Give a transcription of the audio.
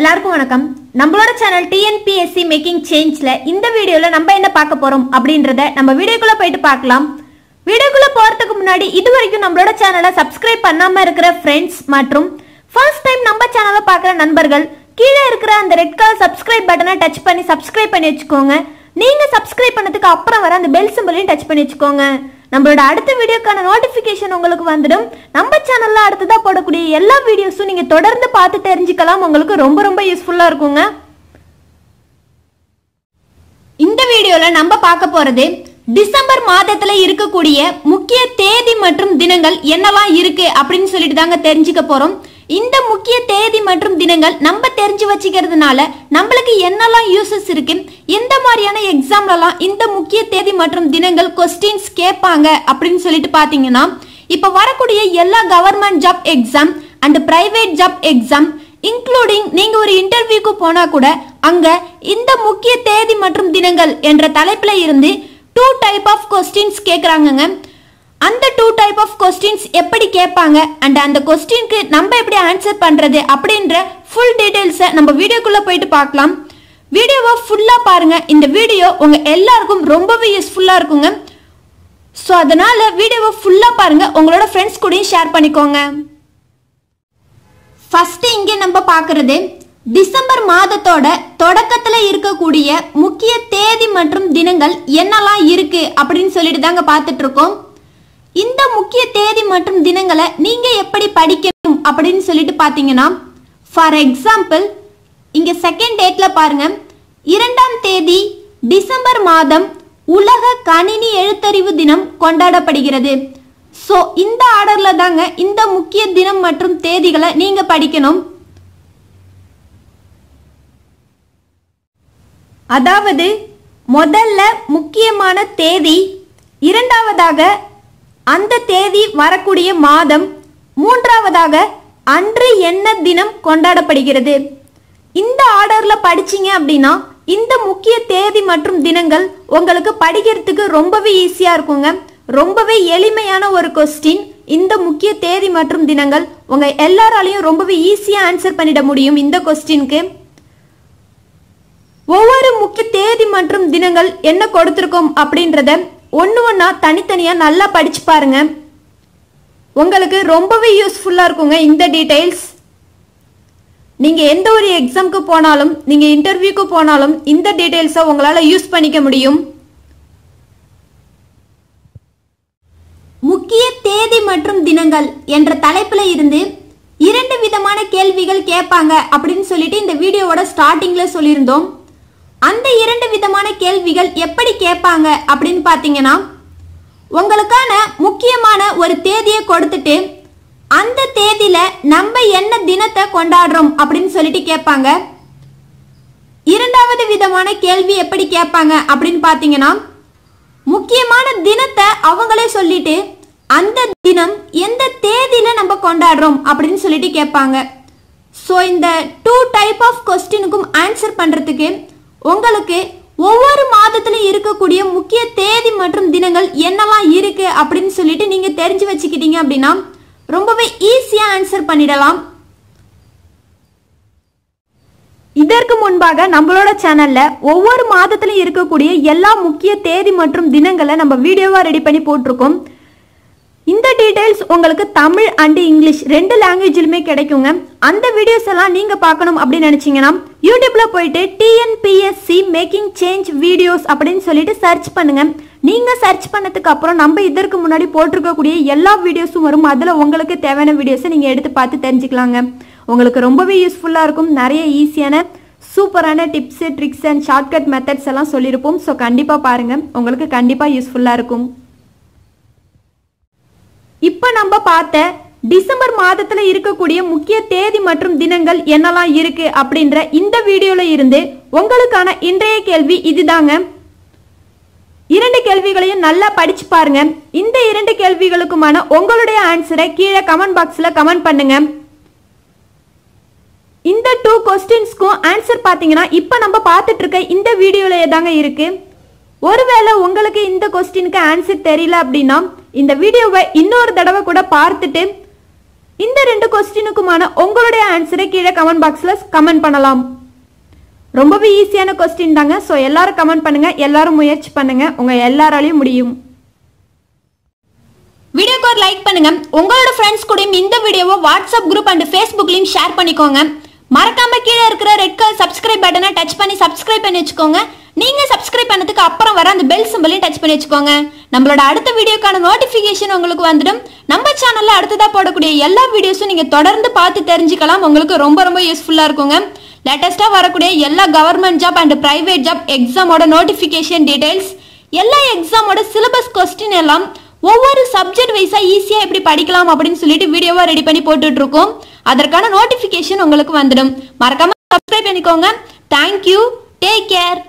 எல்லாருக்கும் வணக்கம். நம்மளோட சேனல் TNPSC Making Changeல இந்த வீடியோல நம்ம என்ன பார்க்க போறோம் அப்படின்றதை நம்ம வீடியோக்குள்ள போய்ட்டு பார்க்கலாம். வீடியோக்குள்ள போறதுக்கு முன்னாடி இதுவரைக்கும் நம்மளோட சேனலை சப்ஸ்கிரைப் பண்ணாம இருக்கிற फ्रेंड्स மற்றும் ஃபர்ஸ்ட் டைம் நம்ம சேனலை பார்க்குற நண்பர்கள் கீழே இருக்கிற அந்த ரெட் கலர் சப்ஸ்கிரைப் பட்டனை டச் பண்ணி சப்ஸ்கிரைப் பண்ணி வெச்சுக்கோங்க. நீங்க சப்ஸ்கிரைப் பண்ணதுக்கு அப்புறம் வர அந்த பெல் சிம்பலையும் டச் பண்ணி வெச்சுக்கோங்க. நம்மளோட அடுத்த வீடியோக்கான நோட்டிஃபிகேஷன் உங்களுக்கு வந்துடும். நம்ம சேனல்ல அடுத்ததா போடக்கூடிய எல்லா வீடியோஸும் நீங்க தொடர்ந்து பார்த்து தெரிஞ்சுக்கலாம். உங்களுக்கு ரொம்ப ரொம்ப யூஸ்ஃபுல்லா இருக்குங்க. இந்த வீடியோல நம்ம பார்க்க போறது டிசம்பர் மாதத்துல இருக்கக்கூடிய முக்கிய தேதி மற்றும் தினங்கள் என்னவா இருக்கு அப்படின்னு சொல்லிட்டு தாங்க தெரிஞ்சுக்க போறோம். இந்த முக்கிய தேதி மற்றும் தினங்கள் நம்ம தெரிஞ்சு வச்சுக்கிறதுனால நம்மளுக்கு என்னெல்லாம் யூசஸ் இருக்கு, எந்த மாதிரியான எக்ஸாம்லலாம் இந்த முக்கிய தேதி மற்றும் தினங்கள் கொஸ்டின்ஸ் கேட்பாங்க அப்படின்னு சொல்லிட்டு பார்த்தீங்கன்னா, இப்போ வரக்கூடிய எல்லா government job exam and private job exam including நீங்கள் ஒரு இன்டர்வியூக்கு போனால் கூட அங்கே இந்த முக்கிய தேதி மற்றும் தினங்கள் என்ற தலைப்பில் இருந்து 2 டைப் ஆஃப் கொஸ்டின்ஸ் கேட்குறாங்கங்க. அந்த 2 டைப் ஆஃப் கொஸ்டின்ஸ் எப்படி கேட்பாங்க அண்ட் அந்த கொஸ்டினுக்கு நம்ம எப்படி ஆன்சர் பண்ணுறது அப்படின்ற ஃபுல் டீட்டெயில்ஸை நம்ம வீடியோக்குள்ளே போயிட்டு பார்க்கலாம். வீடியோவை ஃபுல்லாக பாருங்கள். இந்த வீடியோ உங்கள் எல்லாருக்கும் ரொம்பவே யூஸ்ஃபுல்லாக இருக்குங்க. ஸோ அதனால் வீடியோவை ஃபுல்லாக பாருங்கள். உங்களோட ஃப்ரெண்ட்ஸ் கூடயும் ஷேர் பண்ணிக்கோங்க. ஃபஸ்ட்டு இங்கே நம்ம பார்க்குறது டிசம்பர் மாதத்தோட தொடக்கத்தில் இருக்கக்கூடிய முக்கிய தேதி மற்றும் தினங்கள் என்னெல்லாம் இருக்குது அப்படின்னு சொல்லிட்டு தாங்க பார்த்துட்ருக்கோம். இந்த முக்கிய தேதி மற்றும் தினங்களை நீங்க எப்படி படிக்கணும் அப்படின்னு சொல்லிட்டு பாத்தீங்கன்னா, ஃபார் எக்ஸாம்பிள் இங்க செகண்ட் டேட்ல பாருங்க, 2ஆம் தேதி டிசம்பர் மாதம் உலக கணினி எழுத்தறிவு தினம் கொண்டாடப்படுகிறது. ஸோ இந்த ஆர்டர்ல தாங்க இந்த முக்கிய தினம் மற்றும் தேதிகளை நீங்க படிக்கணும். அதாவது முதல்ல முக்கியமான தேதி, இரண்டாவதாக அந்த தேதி வரக்கூடிய மாதம், மூன்றாவதாக அன்று என்ன தினம் கொண்டாடப்படுகிறது. இந்த ஆர்டர்ல படிச்சீங்க அப்படின்னா இந்த முக்கிய தேதி மற்றும் தினங்கள் உங்களுக்கு படிக்கிறதுக்கு ரொம்பவே ஈஸியா இருக்குங்க. ரொம்பவே எளிமையான ஒரு கொஸ்டின். இந்த முக்கிய தேதி மற்றும் தினங்கள் உங்க எல்லாராலையும் ரொம்பவே ஈஸியா ஆன்சர் பண்ணிட முடியும். இந்த கொஸ்டினுக்கு ஒவ்வொரு முக்கிய தேதி மற்றும் தினங்கள் என்ன கொடுத்துருக்கோம் அப்படின்றத ஒன்று ஒன்றா தனித்தனியாக நல்லா படித்து பாருங்க. உங்களுக்கு ரொம்பவே யூஸ்ஃபுல்லாக இருக்குங்க இந்த டீட்டெயில்ஸ். நீங்கள் எந்த ஒரு எக்ஸாமுக்கு போனாலும், நீங்கள் இன்டர்வியூக்கு போனாலும் இந்த டீட்டெயில்ஸை உங்களால் யூஸ் பண்ணிக்க முடியும். முக்கிய தேதி மற்றும் தினங்கள் என்ற தலைப்பில் இருந்து 2 விதமான கேள்விகள் கேட்பாங்க அப்படின்னு சொல்லிட்டு இந்த வீடியோவோட ஸ்டார்டிங்கில் சொல்லியிருந்தோம். அந்த 2 விதமான கேள்விகள் எப்படி கேட்பாங்க அப்படின்னு பார்த்தீங்கன்னா, உங்களுக்கான முக்கியமான ஒரு தேதியை கொடுத்துட்டு அந்த தேதியில் நம்ம என்ன தினத்தை கொண்டாடுறோம் அப்படின்னு சொல்லிட்டு கேட்பாங்க. 2வது விதமான கேள்வி எப்படி கேட்பாங்க அப்படின்னு பார்த்தீங்கன்னா, முக்கியமான தினத்தை அவங்களே சொல்லிட்டு அந்த தினம் எந்த தேதியில் நம்ம கொண்டாடுறோம் அப்படின்னு சொல்லிட்டு கேட்பாங்க. ஸோ இந்த 2 டைப் ஆஃப் கொஸ்டினுக்கும் ஆன்சர் பண்ணுறதுக்கு உங்களுக்கு ஒவ்வொரு மாதத்துல இருக்கக்கூடிய முக்கிய தேதி மற்றும் தினங்கள் என்னெல்லாம் இருக்கு அப்படின்னு சொல்லிட்டு நீங்க தெரிஞ்சு வச்சுக்கிட்டீங்க அப்படின்னா ரொம்பவே ஈஸியா ஆன்சர் பண்ணிடலாம். இதற்கு முன்பாக நம்மளோட சேனல்ல ஒவ்வொரு மாதத்துல இருக்கக்கூடிய எல்லா முக்கிய தேதி மற்றும் தினங்களை நம்ம வீடியோவா ரெடி பண்ணி போட்டிருக்கோம். இந்த டீடைல்ஸ் உங்களுக்கு தமிழ் அண்ட் இங்கிலீஷ் 2 லாங்குவேஜிலுமே கிடைக்குங்க. அந்த வீடியோஸ் எல்லாம் நீங்க பார்க்கணும் அப்படின்னு நினைச்சீங்கன்னா யூடியூப்ல போயிட்டு TNPSC மேக்கிங் சேஞ்ச் வீடியோஸ் அப்படின்னு சொல்லிட்டு சர்ச் பண்ணுங்க. நீங்க சர்ச் பண்ணதுக்கு அப்புறம் நம்ம இதற்கு முன்னாடி போட்டிருக்கக்கூடிய எல்லா வீடியோஸும் வரும். அதுல உங்களுக்கு தேவையான வீடியோஸை நீங்க எடுத்து பார்த்து தெரிஞ்சுக்கலாங்க. உங்களுக்கு ரொம்பவே யூஸ்ஃபுல்லா இருக்கும். நிறைய ஈஸியான சூப்பரான tips, tricks and shortcut methods எல்லாம் சொல்லியிருப்போம். ஸோ கண்டிப்பா பாருங்க, உங்களுக்கு கண்டிப்பா யூஸ்ஃபுல்லா இருக்கும். இப்போ நம்ம பார்த்த டிசம்பர் மாதத்தில் இருக்கக்கூடிய முக்கிய தேதி மற்றும் தினங்கள் என்னெல்லாம் இருக்கு அப்படின்ற இந்த வீடியோல இருந்து உங்களுக்கான இன்றைய கேள்வி இதுதாங்க. 2 கேள்விகளையும் நல்லா படிச்சு பாருங்க. இந்த 2 கேள்விகளுக்குமான உங்களுடைய ஆன்சரை கீழே கமெண்ட் பாக்ஸ்ல கமெண்ட் பண்ணுங்க. இந்த 2 கொஸ்டின்ஸ்க்கும் ஆன்சர் பார்த்தீங்கன்னா இப்போ நம்ம பார்த்துட்டு இருக்க இந்த வீடியோலயே தாங்க இருக்கு. ஒருவேளை உங்களுக்கு இந்த கொஸ்டினுக்கு ஆன்சர் தெரியல அப்படின்னா இந்த வீடியோவை இன்னொரு தடவை கூட பார்த்துட்டு இந்த ரெண்டு क्वेश्चनுக்குமான உங்களுடைய ஆன்சரை கீழே கமெண்ட் பாக்ஸ்ல கமெண்ட் பண்ணலாம். ரொம்பவே ஈஸியான क्वेश्चन தாங்க. சோ எல்லாரும் கமெண்ட் பண்ணுங்க, எல்லாரும் முயற்சி பண்ணுங்க, உங்க எல்லாராலயும் முடியும். வீடியோக்கு ஒரு லைக் பண்ணுங்க. உங்களோட फ्रेंड्स கூடயும் இந்த வீடியோவை WhatsApp group and Facebook லியும் ஷேர் பண்ணிக்கோங்க. மறக்காம கீழே இருக்கிற ரெட் கலர் subscribe பட்டனை டச் பண்ணி subscribe பண்ணி வெச்சுக்கோங்க. நீங்க subscribe பண்ணதுக்கு அப்புறம் வர அந்த bell symbol-ஐ டச் பண்ணி வெச்சுக்கோங்க. நம்மளோட அடுத்த வீடியோக்கான notification உங்களுக்கு வந்துடும். நம்ம சேனல்ல அடுத்ததா போடக்கூடிய எல்லா வீடியோஸும் நீங்க தொடர்ந்து பார்த்து தெரிஞ்சிக்கலாம். உங்களுக்கு ரொம்ப ரொம்ப யூஸ்ஃபுல்லா இருக்கும்ங்க. லேட்டஸ்டா வரக்கூடிய எல்லா government job and private job exam-ஓட notification details, எல்லா exam-ஓட syllabus question எல்லாம் ஒவ்வொரு சப்ஜெக்ட் வைஸா ஈஸியா எப்படி படிக்கலாம் அப்படினு சொல்லிட்டு வீடியோவை ரெடி பண்ணி போட்டுட்டு இருக்கோம். அதற்கான நோட்டிஃபிகேஷன் உங்களுக்கு வந்துடும். மறக்காம Subscribe பண்ணிக்கோங்க. Thank you. Take care.